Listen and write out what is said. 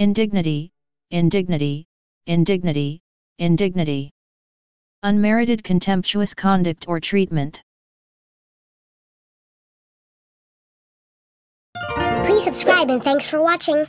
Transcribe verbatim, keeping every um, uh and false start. Indignity, indignity, indignity, indignity. Unmerited contemptuous conduct or treatment. Please subscribe and thanks for watching.